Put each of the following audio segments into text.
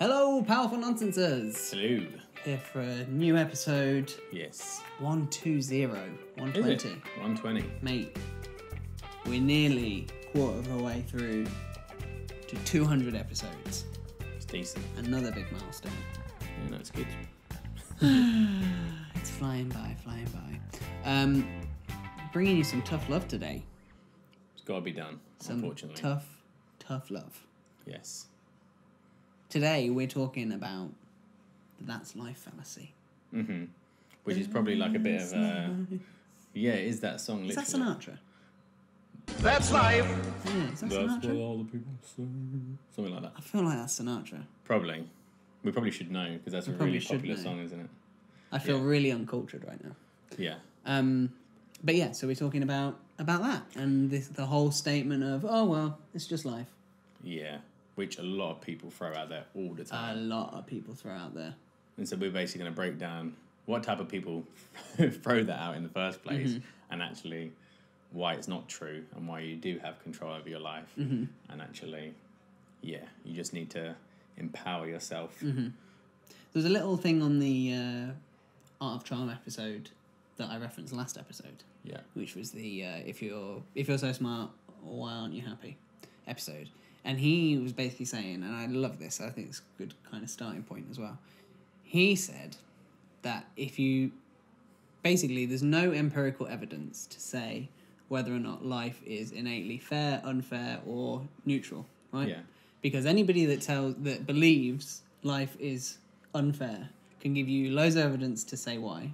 Hello, Powerful Nonsensers! Hello. Here for a new episode. Yes. 120. 120. Is it? 120. Mate, we're nearly quarter of the way through to 200 episodes. It's decent. Another big milestone. Yeah, no, it's good. It's flying by, flying by. Bringing you some tough love today. It's got to be done, unfortunately. Tough love. Yes. Today we're talking about that's life fallacy. Mm-hmm. Which is probably like a bit of a... Yeah, it is that song. Is that Sinatra? That's life! Yeah, is that Sinatra? That's what all the people say. Something like that. I feel like that's Sinatra. Probably. We probably should know, because that's a really popular song, isn't it? I feel really uncultured right now. Yeah. But yeah, so we're talking about that, and the whole statement of, oh, well, it's just life. Yeah. Which a lot of people throw out there all the time. A lot of people throw out there. And so we're basically going to break down what type of people throw that out in the first place, mm-hmm. and actually why it's not true and why you do have control over your life. Mm-hmm. And actually, yeah, you just need to empower yourself. Mm-hmm. There's a little thing on the Art of Charm episode that I referenced last episode. Yeah. Which was the if you're so smart, why aren't you happy episode. And he was basically saying, and I love this, I think it's a good kind of starting point as well. He said that if you... Basically, there's no empirical evidence to say whether or not life is innately fair, unfair, or neutral, right? Yeah. Because anybody that believes life is unfair can give you loads of evidence to say why.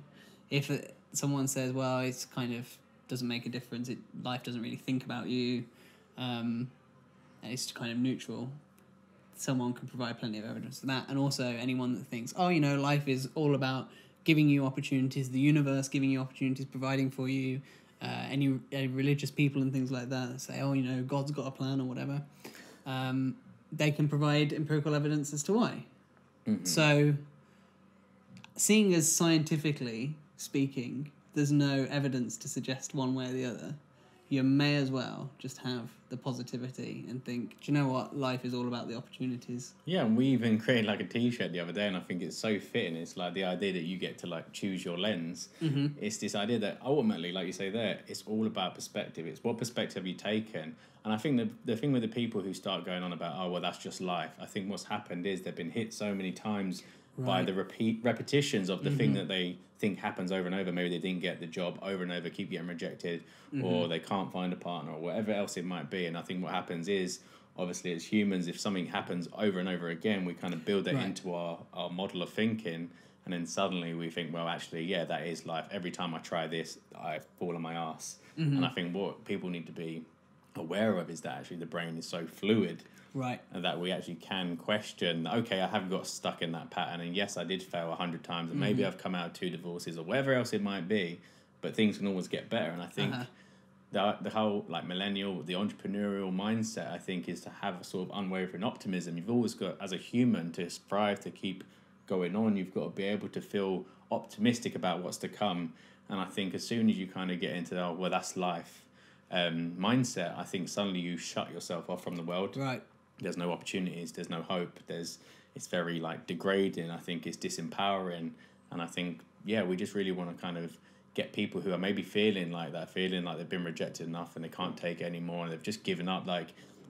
If someone says, well, it's kind of doesn't make a difference, life doesn't really think about you... it's kind of neutral, someone can provide plenty of evidence for that. And also anyone that thinks, oh, you know, life is all about giving you opportunities, the universe giving you opportunities, providing for you, any religious people and things like that say, oh, you know, God's got a plan or whatever, they can provide empirical evidence as to why. Mm-hmm. So seeing as scientifically speaking, there's no evidence to suggest one way or the other, you may as well just have the positivity and think, do you know what? Life is all about the opportunities. Yeah, and we even created like a T-shirt the other day, and I think it's so fitting. It's like the idea that you get to like choose your lens. Mm-hmm. It's this idea that ultimately, like you say there, it's all about perspective. It's what perspective you taken. And I think the thing with the people who start going on about, oh, well, that's just life. I think what's happened is they've been hit so many times by the repetitions of the mm-hmm. thing that they think happens over and over. Maybe they didn't get the job over and over, keep getting rejected, mm-hmm. or they can't find a partner or whatever else it might be. And I think what happens is, obviously as humans, if something happens over and over again, we kind of build that into our model of thinking. And then suddenly we think, well, actually, yeah, that is life. Every time I try this, I fall on my ass. Mm-hmm. And I think what people need to be aware of is that actually the brain is so fluid. Right. And that we actually can question, okay, I haven't got stuck in that pattern, and yes, I did fail 100 times, and maybe I've come out of 2 divorces or whatever else it might be, but things can always get better. And I think the whole like millennial, the entrepreneurial mindset, I think, is to have a sort of unwavering optimism. You've always got, as a human, to strive to keep going on. You've got to be able to feel optimistic about what's to come. And I think as soon as you kind of get into, oh, well, that's life mindset, I think suddenly you shut yourself off from the world. Right. There's no opportunities, there's no hope, it's very like degrading. I think it's disempowering. And I think, yeah, we just really want to kind of get people who are maybe feeling like that, feeling like they've been rejected enough and they can't take it anymore and they've just given up. Like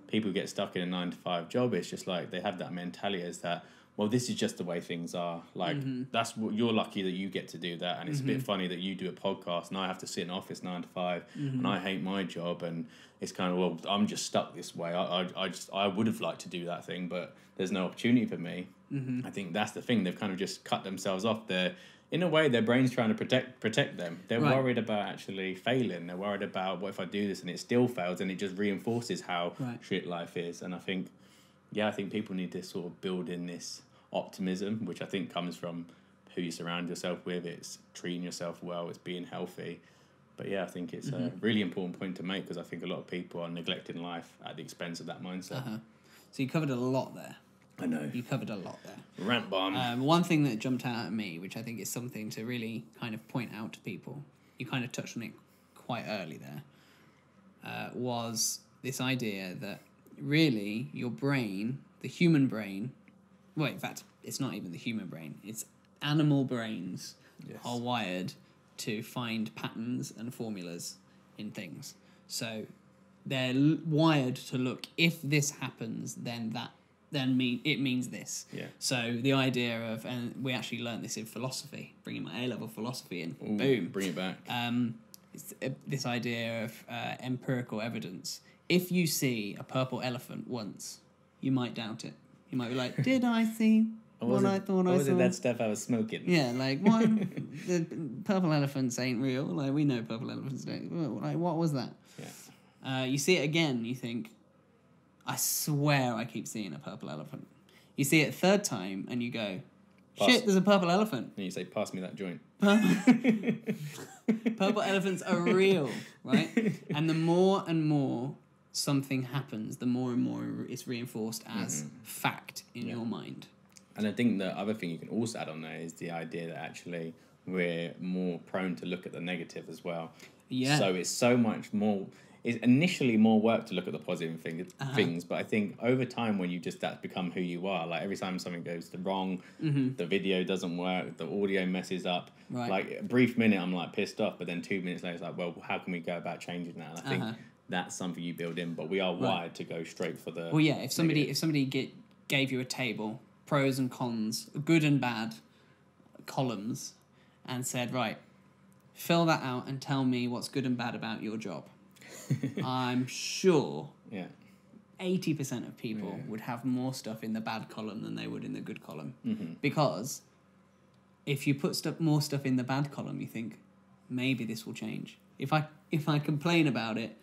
people who get stuck in a 9-to-5 job, it's just like they have that mentality as that, well, this is just the way things are. Like that's what you're lucky that you get to do that, and it's a bit funny that you do a podcast and I have to sit in an office 9 to 5, and I hate my job, and it's kind of, well, I'm just stuck this way. I would have liked to do that thing, but there's no opportunity for me. I think that's the thing. They've kind of just cut themselves off. They're, in a way, their brain's trying to protect them. They're worried about actually failing. They're worried about, what if I do this and it still fails, and it just reinforces how shit life is. And I think, yeah, I think people need to sort of build in this optimism, which I think comes from who you surround yourself with. It's treating yourself well, it's being healthy. But yeah, I think it's a really important point to make, because I think a lot of people are neglecting life at the expense of that mindset. So you covered a lot there. I know. You covered a lot there. Rant bomb. One thing that jumped out at me, which I think is something to really kind of point out to people, you kind of touched on it quite early there, was this idea that really your brain, the human brain, well, in fact, it's not even the human brain. It's animal brains are wired to find patterns and formulas in things. So they're wired to look, if this happens, then that it means this. Yeah. So the idea of, and we actually learned this in philosophy, bringing my A-level philosophy in, ooh, boom. Bring it back. It's, this idea of empirical evidence. If you see a purple elephant once, you might doubt it. You might be like, did I see what I thought I saw? Was it that stuff I was smoking? Yeah, like, one, the purple elephants ain't real. Like, we know purple elephants don't. Like, what was that? Yeah. You see it again, you think, I swear I keep seeing a purple elephant. You see it third time, and you go, shit, there's a purple elephant. And you say, pass me that joint. Purple elephants are real, right? And the more and more something happens, the more and more it's reinforced as fact in your mind. And I think the other thing you can also add on there is the idea that actually we're more prone to look at the negative as well. Yeah. So it's so much more... It's initially more work to look at the positive things, but I think over time when you just that's become who you are, like every time something goes wrong, the video doesn't work, the audio messes up, like a brief minute I'm like pissed off, but then 2 minutes later it's like, well, how can we go about changing that? And I think that's something you build in, but we are wired to go straight for the... Well, yeah, if somebody negative. If somebody gave you a table, pros and cons, good and bad columns, and said, right, fill that out and tell me what's good and bad about your job. I'm sure 80% of people would have more stuff in the bad column than they would in the good column. Because if you put more stuff in the bad column, you think, maybe this will change. If I complain about it,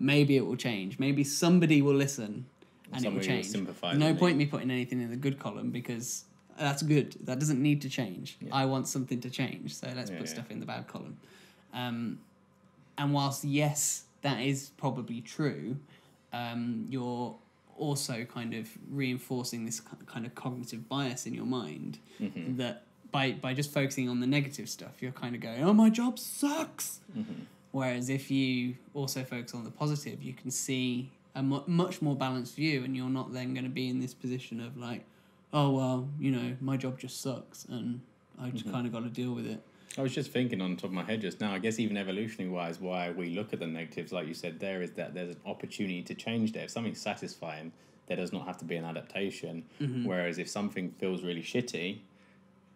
maybe it will change. Maybe somebody will listen and somebody it will change. No point me putting anything in the good column because that's good. That doesn't need to change. Yeah. I want something to change, so let's put stuff in the bad column. And whilst, yes... that is probably true, you're also kind of reinforcing this kind of cognitive bias in your mind that by just focusing on the negative stuff, you're kind of going, oh, my job sucks. Whereas if you also focus on the positive, you can see a much more balanced view, and you're not then going to be in this position of like, oh, well, you know, my job just sucks and I just kind of got to deal with it. I was just thinking on the top of my head just now, I guess even evolutionary-wise, why we look at the negatives, like you said there, is that there's an opportunity to change there. If something's satisfying, there does not have to be an adaptation. Whereas if something feels really shitty,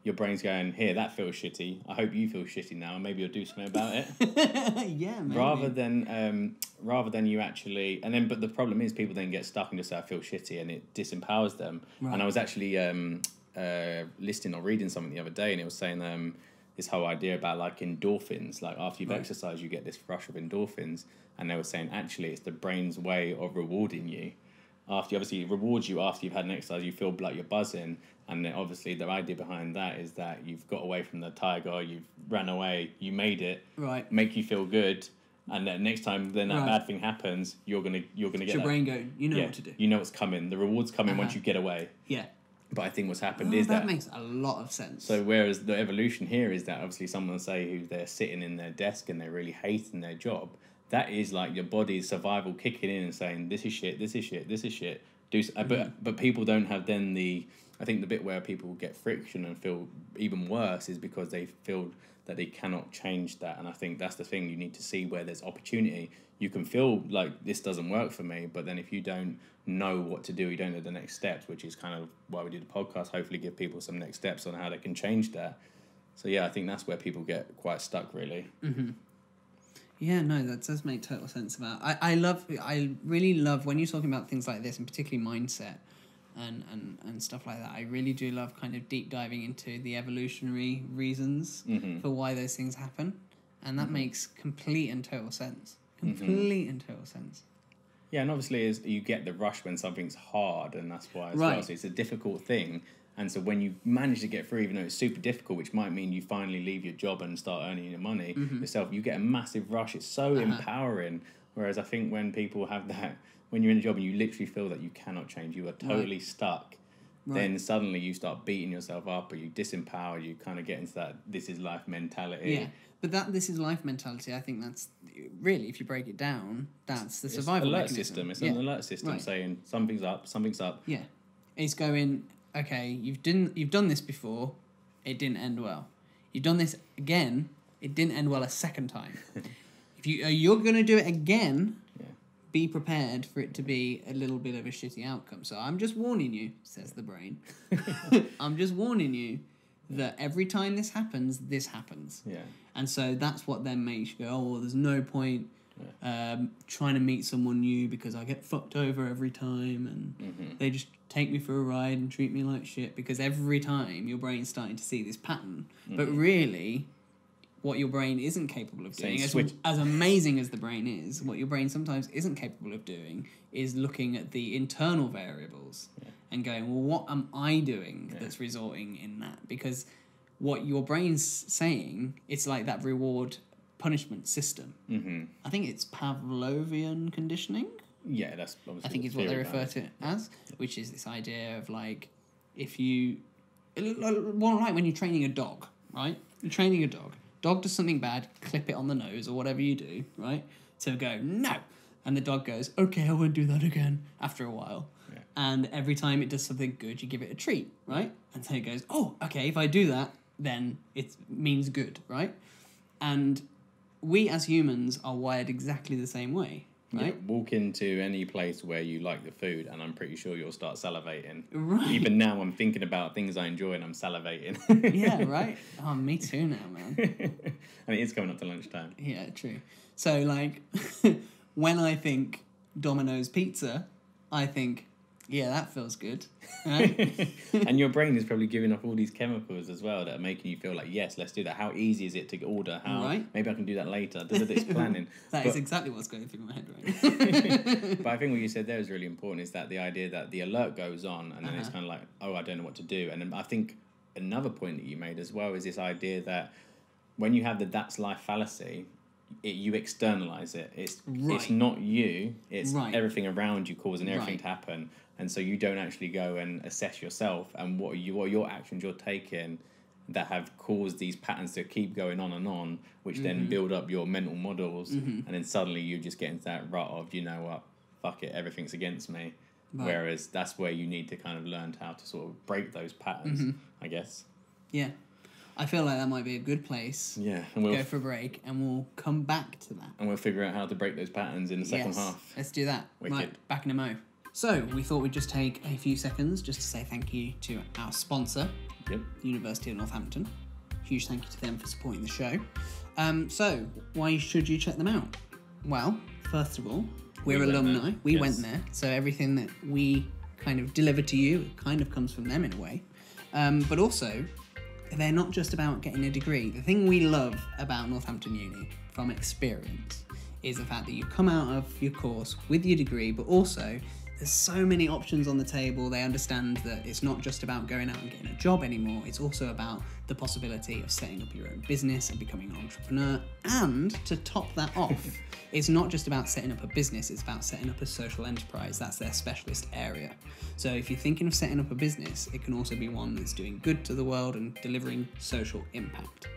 your brain's going, here, that feels shitty. I hope you feel shitty now, and maybe you'll do something about it. Maybe. Rather than you actually... and then, but the problem is people then get stuck and just say, I feel shitty, and it disempowers them. Right. And I was actually listening or reading something the other day, and it was saying... this whole idea about like endorphins, like after you've exercised, you get this rush of endorphins. And they were saying, actually, it's the brain's way of rewarding you. After obviously it rewards you after you've had an exercise, you feel like you're buzzing. And then obviously the idea behind that is that you've got away from the tiger, you've ran away, you made it, make you feel good. And then next time then that bad thing happens, you're gonna get your brain going, you know what to do. You know what's coming. The reward's coming once you get away. Yeah. But I think what's happened is that... that makes a lot of sense. So whereas the evolution here is that obviously someone say who they're sitting in their desk and they're really hating their job, that is like your body's survival kicking in and saying, this is shit, this is shit, this is shit. But people don't have then the... I think the bit where people get friction and feel even worse is because they feel that they cannot change that. And I think that's the thing. You need to see where there's opportunity. You can feel like this doesn't work for me, but then if you don't know what to do, you don't know the next steps, which is kind of why we do the podcast, hopefully give people some next steps on how they can change that. So, yeah, I think that's where people get quite stuck, really. Yeah, no, that does make total sense. I really love when you're talking about things like this, and particularly mindset, and stuff like that. I really do love kind of deep diving into the evolutionary reasons for why those things happen, and that makes complete and total sense. Complete and total sense. Yeah, and obviously is you get the rush when something's hard, and that's why as well. So it's a difficult thing, and so when you manage to get through, even though it's super difficult, which might mean you finally leave your job and start earning your money yourself, you get a massive rush. It's so empowering. Whereas I think when people have that, when you're in a job and you literally feel that you cannot change, you are totally stuck, then suddenly you start beating yourself up, or you disempower, you kind of get into that this is life mentality. Yeah, but that this is life mentality, I think that's really, if you break it down, that's the survival mechanism. It's an alert system saying something's up, something's up. Yeah, it's going, okay, you've done this before, it didn't end well. You've done this again, it didn't end well a second time. If you're going to do it again, yeah, be prepared for it to be a little bit of a shitty outcome. So I'm just warning you, says the brain. I'm just warning you that every time this happens. Yeah. And so that's what then makes you go, oh, well, there's no point trying to meet someone new because I get fucked over every time and they just take me for a ride and treat me like shit, because every time your brain's starting to see this pattern. But really, what your brain isn't capable of doing, as amazing as the brain is, what your brain sometimes isn't capable of doing is looking at the internal variables and going, well, what am I doing that's resulting in that? Because what your brain's saying, it's like that reward punishment system. I think it's Pavlovian conditioning. Yeah, that's obviously, I think is what they refer to it as, which is this idea of, like, if you, well, like when you're training a dog, right? You're training a dog. Dog does something bad, clip it on the nose or whatever you do, right? So go, no. And the dog goes, okay, I won't do that again, after a while. Yeah. And every time it does something good, you give it a treat, right? And so it goes, oh, okay, if I do that, then it means good, right? And we as humans are wired exactly the same way, right? Yeah, walk into any place where you like the food and I'm pretty sure you'll start salivating. Right. Even now I'm thinking about things I enjoy and I'm salivating. Yeah, right? Oh, me too now, man. And it is coming up to lunchtime. Yeah, true. So, like, when I think Domino's pizza, I think, yeah, that feels good. Right? And your brain is probably giving up all these chemicals as well that are making you feel like, yes, let's do that. How easy is it to order? How maybe I can do that later. It's planning. That is exactly what's going through my head right now. But I think what you said there is really important, is that the idea that the alert goes on and then it's kind of like, oh, I don't know what to do. And I think another point that you made as well is this idea that when you have the that's life fallacy, you externalise it. It's not you. It's everything around you causing everything to happen. And so you don't actually go and assess yourself and what are your actions you're taking that have caused these patterns to keep going on and on, which then build up your mental models. And then suddenly you just get into that rut of, you know what, fuck it, everything's against me. Right. Whereas that's where you need to kind of learn how to sort of break those patterns, I guess. Yeah. I feel like that might be a good place. Yeah. And we'll go for a break and we'll come back to that. And we'll figure out how to break those patterns in the second half. Let's do that. Wicked. Right, back in a mo. So, we thought we'd just take a few seconds just to say thank you to our sponsor, University of Northampton. Huge thank you to them for supporting the show. So, why should you check them out? Well, first of all, we're alumni. We went there. So, everything that we kind of deliver to you kind of comes from them in a way. But also, they're not just about getting a degree. The thing we love about Northampton Uni from experience is the fact that you come out of your course with your degree, but also there's so many options on the table. They understand that it's not just about going out and getting a job anymore. It's also about the possibility of setting up your own business and becoming an entrepreneur. And to top that off, it's not just about setting up a business. It's about setting up a social enterprise. That's their specialist area. So if you're thinking of setting up a business, it can also be one that's doing good to the world and delivering social impact.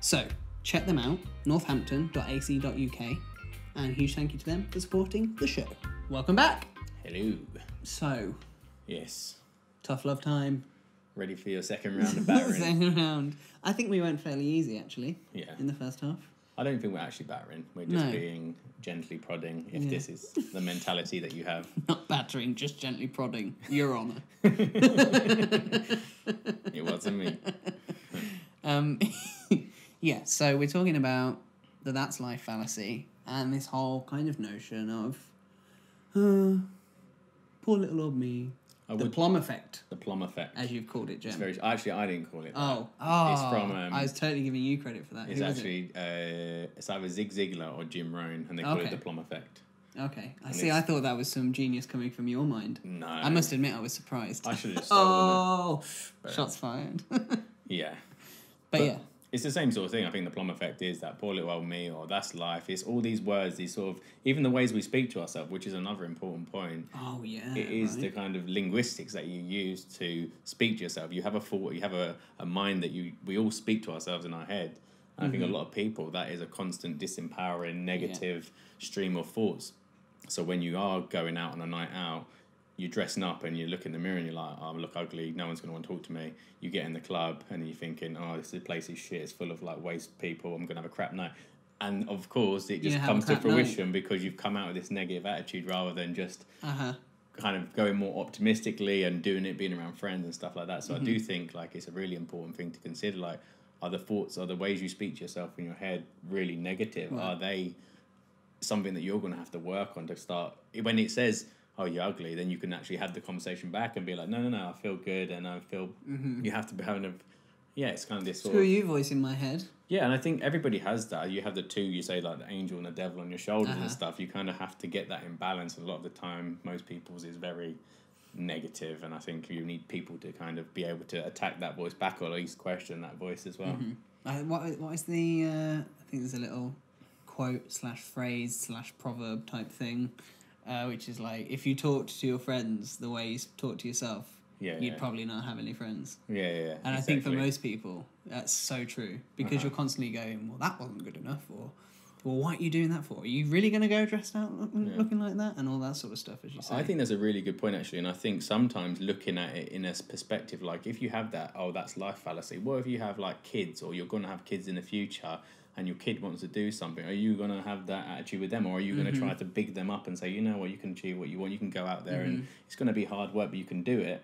So check them out, northampton.ac.uk. And huge thank you to them for supporting the show. Welcome back. Hello. So. Yes. Tough love time. Ready for your second round of battering. Second round. I think we went fairly easy, actually. Yeah. In the first half. I don't think we're actually battering. We're just being gently prodding, if this is the mentality that you have. Not battering, just gently prodding. Your Honour. It wasn't me. Yeah, so we're talking about the that's life fallacy and this whole kind of notion of... Poor little old me. The PLOM effect. The PLOM effect. As you've called it, Jim. Actually, I didn't call it that. Oh. It's from... I was totally giving you credit for that. It's it's either Zig Ziglar or Jim Rohn, and they call it the PLOM effect. Okay. I thought that was some genius coming from your mind. No. I must admit, I was surprised. I should have just stolen it. Shots fired. Yeah. But yeah. It's the same sort of thing. I think the PLOM effect is that poor little old me, or that's life. It's all these words, these sort of, even the ways we speak to ourselves, which is another important point. Oh, yeah. It is the kind of linguistics that you use to speak to yourself. You have a thought, you have a mind that we all speak to ourselves in our head. And I think a lot of people, that is a constant disempowering, negative stream of thoughts. So when you are going out on a night out, you're dressing up and you look in the mirror and you're like, oh, I look ugly, no one's going to want to talk to me. You get in the club and you're thinking, oh, this place is shit, it's full of like waste people, I'm going to have a crap night. And of course it just comes to fruition because you've come out with this negative attitude rather than just kind of going more optimistically and doing it, being around friends and stuff like that. So I do think like it's a really important thing to consider, like, are the thoughts, are the ways you speak to yourself in your head really negative? Right. Are they something that you're going to have to work on to start? When it says, oh, you're ugly, then you can actually have the conversation back and be like, no, no, no, I feel good and I feel... You have to be having a... Yeah, it's kind of this sort of... Screw you voice in my head. Yeah, and I think everybody has that. You have the two, you say, like, the angel and the devil on your shoulders and stuff. You kind of have to get that in balance. A lot of the time, most people's is very negative, and I think you need people to kind of be able to attack that voice back or at least question that voice as well. What is the... I think there's a little quote slash phrase slash proverb type thing... which is like, if you talked to your friends the way you talk to yourself, you'd probably not have any friends. And I think for most people, that's so true. Because you're constantly going, well, that wasn't good enough. Or, well, what are you doing that for? Are you really going to go dressed out looking like that? And all that sort of stuff, as you say. I think that's a really good point, actually. And I think sometimes looking at it in a perspective, like, if you have that, oh, that's life fallacy. What if you have, like, kids or you're going to have kids in the future and your kid wants to do something, are you going to have that attitude with them, or are you going to try to big them up and say, you know what, you can achieve what you want, you can go out there and it's going to be hard work, but you can do it?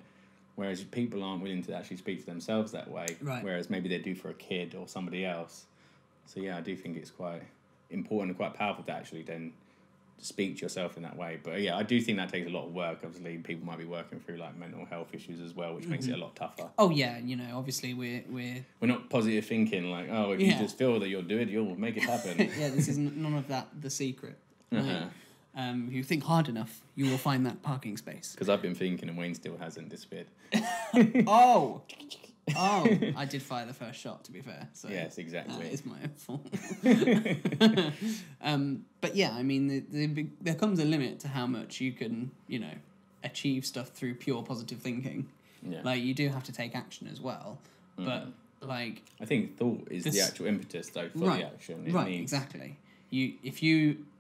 Whereas people aren't willing to actually speak to themselves that way, whereas maybe they do for a kid or somebody else. So yeah, I do think it's quite important and quite powerful to actually then speak to yourself in that way. But yeah, I do think that takes a lot of work. Obviously, people might be working through like mental health issues as well, which makes it a lot tougher. Oh yeah, you know, obviously we're not positive thinking like, oh, if you just feel that you'll do it, you'll make it happen. This is none of that The Secret. Right? If you think hard enough, you will find that parking space. Because I've been thinking, and Wayne still hasn't disappeared. I did fire the first shot, to be fair. So yes, exactly. It's my own fault. But yeah, I mean, there comes a limit to how much you can, you know, achieve stuff through pure positive thinking. Yeah. Like, you do have to take action as well. But, like... I think thought is the actual impetus, though, for the action. Exactly.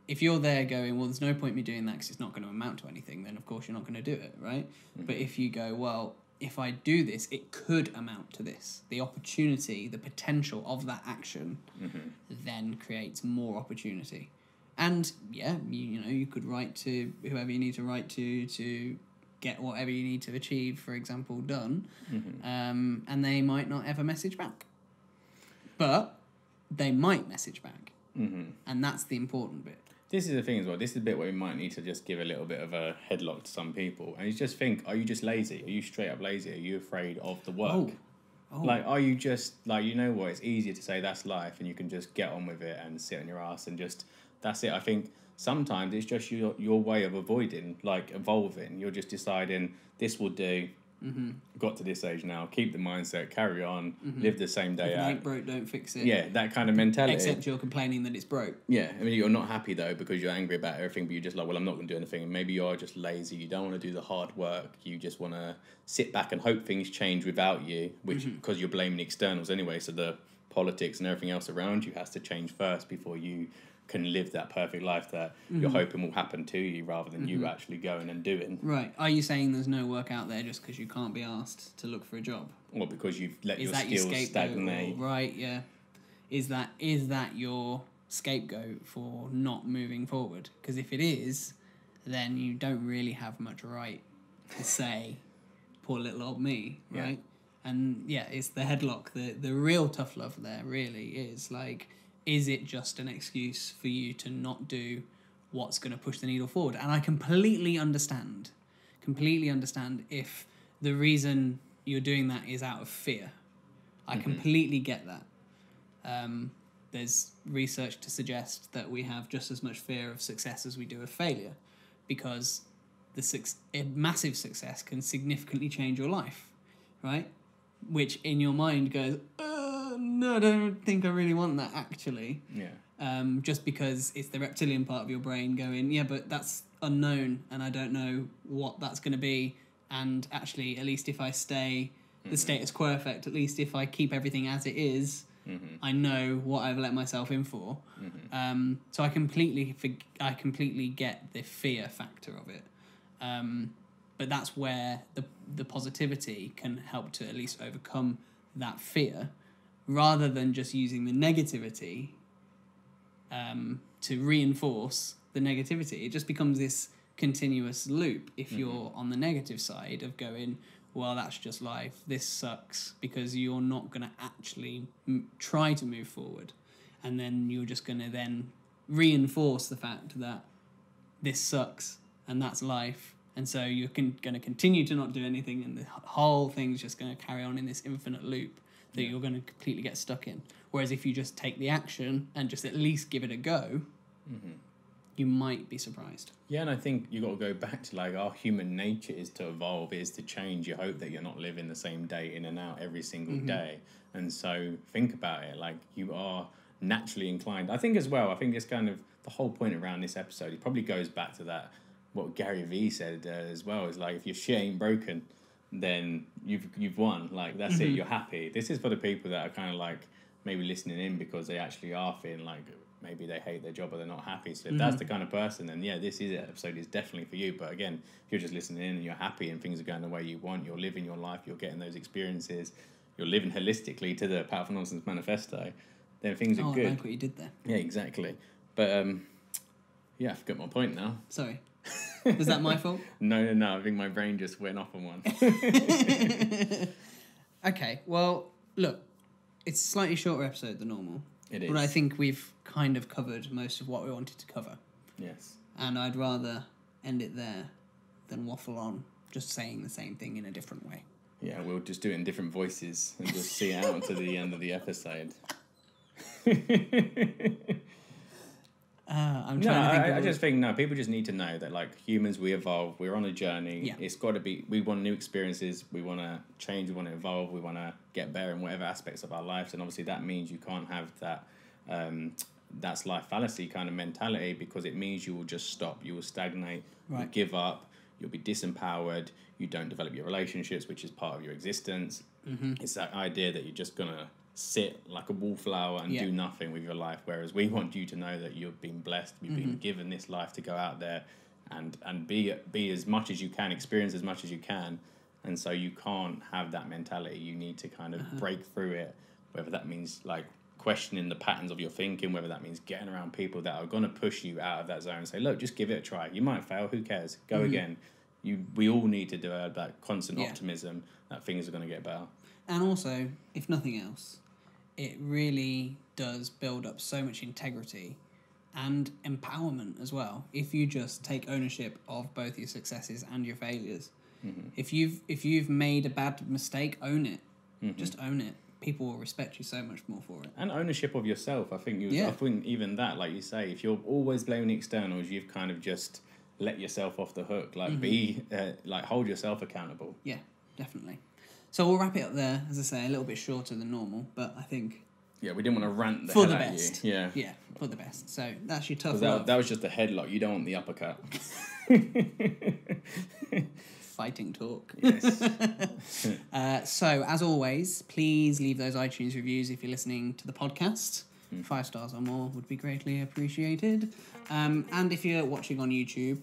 If you're there going, well, there's no point me doing that because it's not going to amount to anything, then, of course, you're not going to do it, right? But if you go, well... if I do this, it could amount to this. The opportunity, the potential of that action then creates more opportunity. And, yeah, you know, you could write to whoever you need to write to get whatever you need to achieve, for example, done. And they might not ever message back. But they might message back. And that's the important bit. This is the thing as well. This is the bit where we might need to just give a little bit of a headlock to some people. And you just think, are you just lazy? Are you straight up lazy? Are you afraid of the work? Like, are you just, like, you know what? It's easier to say that's life and you can just get on with it and sit on your ass and just, that's it. I think sometimes it's just your way of avoiding, like, evolving. You're just deciding this will do. Got to this age now, keep the mindset, carry on, live the same day out. If it ain't broke, don't fix it. Yeah, that kind of mentality. Except you're complaining that it's broke. Yeah, I mean, you're not happy though because you're angry about everything, but you're just like, well, I'm not going to do anything. And maybe you are just lazy, you don't want to do the hard work, you just want to sit back and hope things change without you, which because you're blaming externals anyway, so the politics and everything else around you has to change first before you can live that perfect life that you're hoping will happen to you rather than you actually going and doing. Right. Are you saying there's no work out there just because you can't be asked to look for a job? Or because you've let your skills stagnate? Right, yeah. Is that your scapegoat for not moving forward? Because if it is, then you don't really have much right to say, poor little old me, right? Yeah. And, yeah, it's the headlock. The real tough love there really is, like... is it just an excuse for you to not do what's going to push the needle forward? And I completely understand if the reason you're doing that is out of fear. I completely get that. There's research to suggest that we have just as much fear of success as we do of failure, because a massive success can significantly change your life, right? Which in your mind goes, no, I don't think I really want that, actually. Yeah. Just because it's the reptilian part of your brain going, yeah, but that's unknown and I don't know what that's going to be. And actually, at least if I stay the status quo effect, at least if I keep everything as it is, I know what I've let myself in for. So I completely get the fear factor of it. But that's where the positivity can help to at least overcome that fear, rather than just using the negativity to reinforce the negativity. It just becomes this continuous loop if you're on the negative side of going, well, that's just life, this sucks, because you're not going to actually try to move forward. And then you're just going to then reinforce the fact that this sucks and that's life. And so you're going to continue to not do anything, and the whole thing's just going to carry on in this infinite loop that you're going to completely get stuck in. Whereas if you just take the action and just at least give it a go, you might be surprised. Yeah, and I think you've got to go back to, like, our human nature is to evolve, is to change. You hope that you're not living the same day in and out every single day. And so think about it, like, you are naturally inclined. I think as well, I think it's kind of the whole point around this episode. It probably goes back to that, what Gary Vee said as well, is like, if your shit ain't broken, then you've won. Like, that's it, you're happy. This is for the people that are kind of like maybe listening in because they actually are feeling like maybe they hate their job or they're not happy. So if that's the kind of person, then yeah, this is episode is definitely for you. But again, if you're just listening in and you're happy and things are going the way you want, you're living your life, you're getting those experiences, you're living holistically to the Powerful Nonsense Manifesto, then things are good. I like what you did there. Yeah, exactly. But yeah, I forgot my point now. Sorry. Was that my fault? No. I think my brain just went off on one. Okay. Well, look, it's a slightly shorter episode than normal. It is. But I think we've kind of covered most of what we wanted to cover. Yes. And I'd rather end it there than waffle on just saying the same thing in a different way. Yeah, we'll just do it in different voices and just see it out until the end of the episode. I just think people just need to know that, like, humans, we evolve, we're on a journey. It's got to be, we want new experiences, we want to change, we want to evolve, we want to get better in whatever aspects of our lives. And obviously that means you can't have that that's life fallacy kind of mentality, because it means you will just stop, you will stagnate, you give up, you'll be disempowered, you don't develop your relationships, which is part of your existence. It's that idea that you're just gonna sit like a wallflower and do nothing with your life, whereas we want you to know that you've been blessed, you've been given this life to go out there and be as much as you can, experience as much as you can. And so you can't have that mentality. You need to kind of break through it, whether that means like questioning the patterns of your thinking, whether that means getting around people that are going to push you out of that zone and say, look, just give it a try, you might fail, who cares, go again. We all need to develop that constant optimism that things are going to get better. And also, if nothing else, it really does build up so much integrity and empowerment as well. If you just take ownership of both your successes and your failures, if you've made a bad mistake, own it. Just own it. People will respect you so much more for it. And ownership of yourself. I think even that, like you say, if you're always blaming the externals, you've kind of just let yourself off the hook. Like hold yourself accountable. Yeah, definitely. So we'll wrap it up there, as I say, a little bit shorter than normal, but I think... Yeah, we didn't want to rant the hell out of you. Yeah. Yeah, for the best. So that's your tough love. That was just the headlock. You don't want the uppercut. Fighting talk. Yes. So, as always, please leave those iTunes reviews if you're listening to the podcast. 5 stars or more would be greatly appreciated. And if you're watching on YouTube,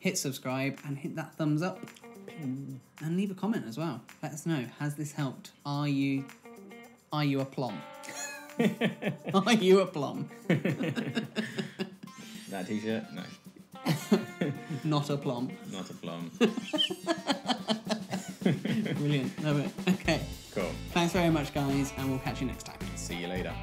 hit subscribe and hit that thumbs up. And leave a comment as well. Let us know, has this helped? Are you a plom? Are you a plom? That t-shirt? No. Not a plom. Not a plom. Brilliant. Love it. Okay. Cool. Thanks very much, guys, and we'll catch you next time. See you later.